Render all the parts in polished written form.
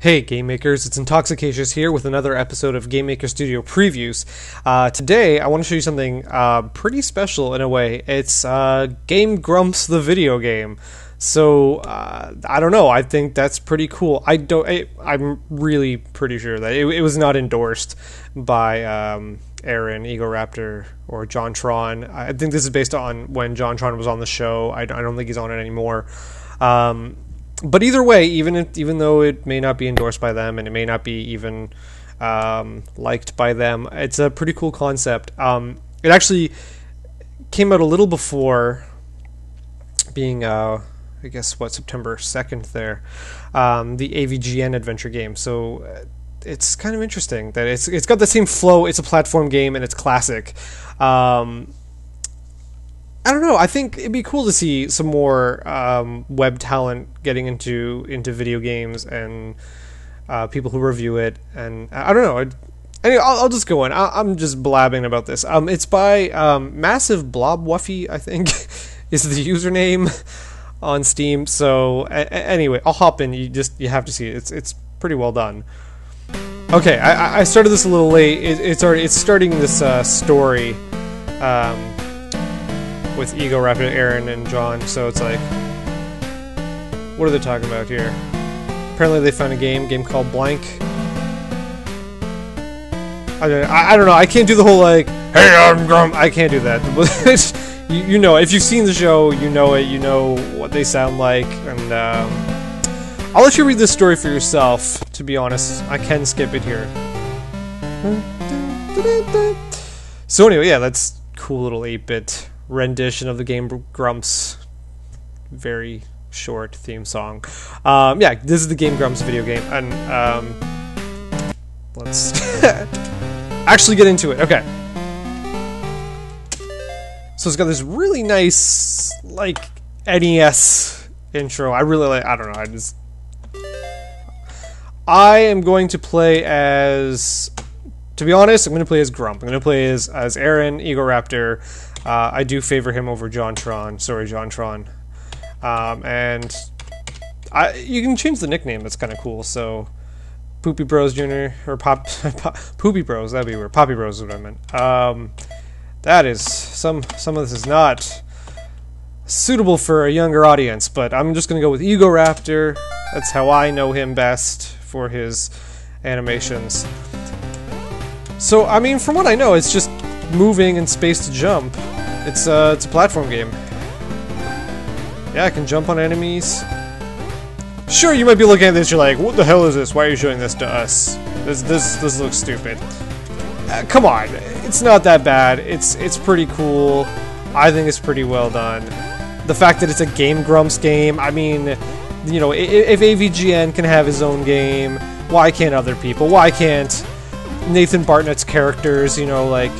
Hey Game Makers, it's Intoxicatious here with another episode of Game Maker Studio Previews. Today I want to show you something pretty special in a way. It's Game Grumps the video game. So, I don't know, I think that's pretty cool. I'm really pretty sure that it was not endorsed by Aaron, Egoraptor, or JonTron. I think this is based on when JonTron was on the show. I don't think he's on it anymore. But either way, even though it may not be endorsed by them and it may not be even liked by them, it's a pretty cool concept. It actually came out a little before, being I guess what, September 2nd there, the AVGN adventure game. So it's kind of interesting that it's got the same flow. It's a platform game and it's classic. I don't know. I think it'd be cool to see some more web talent getting into video games and people who review it. And I don't know. Anyway, I'll just go on. I'm just blabbing about this. It's by Massive Blob Wuffy, I think, is the username on Steam. So anyway, I'll hop in. You have to see it. It's pretty well done. Okay, I started this a little late. It's starting this story. With Egoraptor, Aaron, and John, so it's like, what are they talking about here? Apparently they found a game called Blank. I don't know, I can't do the whole like, hey, I'm Grump, I can't do that. you know, if you've seen the show, you know it, you know what they sound like, and I'll let you read this story for yourself, to be honest. I can skip it here. So anyway, yeah, that's cool little 8-bit rendition of the Game Grumps very short theme song. Yeah, this is the Game Grumps video game, and let's actually get into it. Okay, so it's got this really nice like NES intro. I really like. I don't know. I am going to play as. To be honest, I'm going to play as Grump. I'm going to play as Aaron, Egoraptor. I do favor him over JonTron. Sorry, JonTron. And you can change the nickname. That's kind of cool. So, Poopy Bros Jr. or Poopy Bros. That'd be weird. Poppy Bros is what I meant. That is some of this is not suitable for a younger audience. But I'm just going to go with Egoraptor. That's how I know him best for his animations. So, I mean, from what I know, it's just moving and space to jump. It's a platform game. Yeah, I can jump on enemies. Sure, you might be looking at this, you're like, what the hell is this? Why are you showing this to us? This looks stupid. Come on, it's not that bad. It's pretty cool. I think it's pretty well done. The fact that it's a Game Grumps game, I mean, you know, if AVGN can have his own game, why can't other people? Why can't Nathan Bartnett's characters, you know, like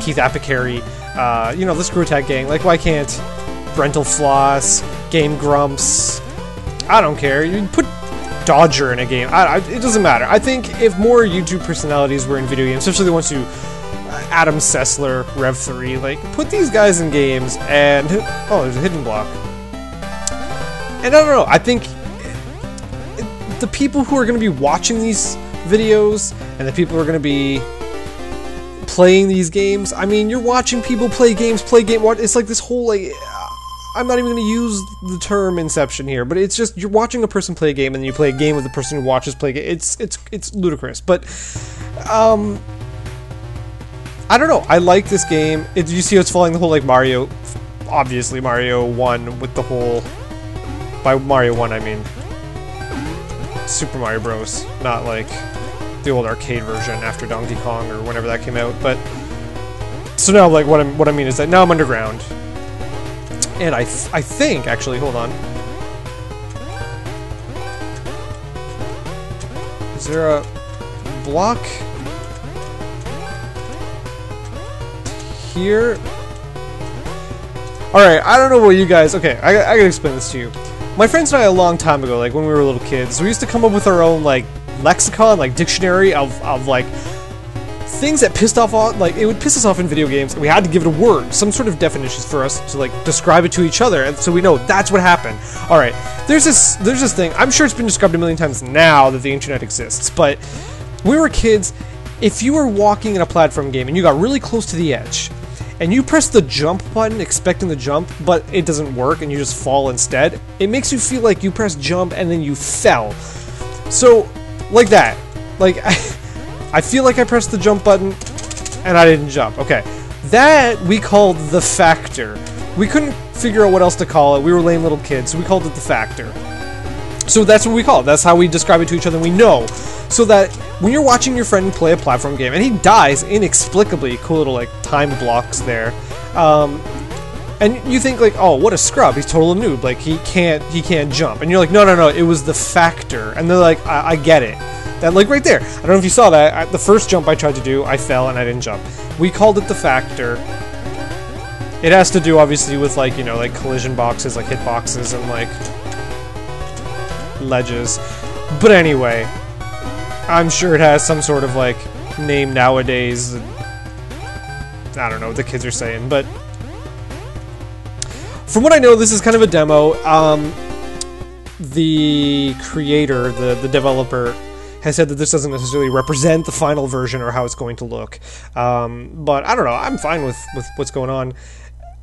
Keith Apicary, you know, the Screwtag gang, like why can't Brental Floss, Game Grumps, I don't care, you put Dodger in a game, it doesn't matter. I think if more YouTube personalities were in video games, especially the ones who, Adam Sessler, Rev3, like, put these guys in games and, oh, there's a hidden block. And I don't know, I think the people who are going to be watching these videos and the people who are going to be playing these games, I mean, you're watching people play games, it's like this whole like, I'm not even going to use the term inception here, but it's just you're watching a person play a game and then you play a game with the person who watches play a game. It's ludicrous, but I don't know, I like this game. You see how it's following the whole like Mario, obviously Mario 1 with the whole, by Mario 1 I mean Super Mario Bros, not like the old arcade version after Donkey Kong or whenever that came out. But so now, like what I mean is that now I'm underground, and I think actually, hold on, is there a block here? All right, I don't know what you guys. Okay, I gotta explain this to you. My friends and I, a long time ago, like when we were little kids, we used to come up with our own like lexicon, like dictionary of like things that pissed off all, like, it would piss us off in video games, and we had to give it a word, some sort of definitions for us to, like, describe it to each other, and so we know that's what happened. All right, there's this thing. I'm sure it's been described a million times now that the internet exists, but when we were kids, if you were walking in a platform game and you got really close to the edge, and you press the jump button expecting the jump, but it doesn't work and you just fall instead, it makes you feel like you pressed jump and then you fell. So, like that. Like, I feel like I pressed the jump button and I didn't jump. Okay. That we called the factor. We couldn't figure out what else to call it. We were lame little kids, so we called it the factor. So that's what we call it. That's how we describe it to each other, and we know. So that when you're watching your friend play a platform game and he dies inexplicably, cool little like time blocks there, and you think like, oh, what a scrub, he's total noob, like he can't jump, and you're like, no, it was the factor, and they're like, I get it. That, like, right there. I don't know if you saw that. The first jump I tried to do, I fell and I didn't jump. We called it the factor. It has to do obviously with, like, you know, like collision boxes, like hit boxes, and like ledges. But anyway, I'm sure it has some sort of like name nowadays. I don't know what the kids are saying, but from what I know, this is kind of a demo. The creator, the developer, has said that this doesn't necessarily represent the final version or how it's going to look. But I don't know. I'm fine with what's going on.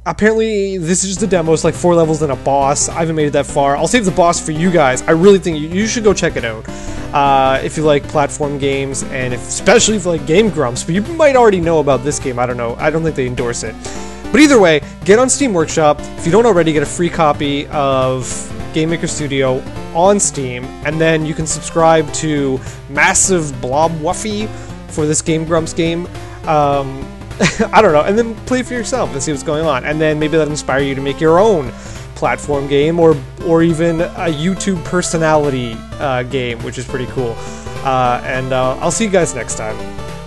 Apparently, this is just a demo. It's like 4 levels and a boss. I haven't made it that far. I'll save the boss for you guys. I really think you should go check it out. If you like platform games, and especially if you like Game Grumps. But you might already know about this game. I don't know. I don't think they endorse it. But either way, get on Steam Workshop. If you don't already, get a free copy of Game Maker Studio on Steam. And then you can subscribe to Massive Blob Wuffy for this Game Grumps game. I don't know, and then play for yourself and see what's going on, and then maybe that'll inspire you to make your own platform game, or even a YouTube personality game, which is pretty cool. And I'll see you guys next time.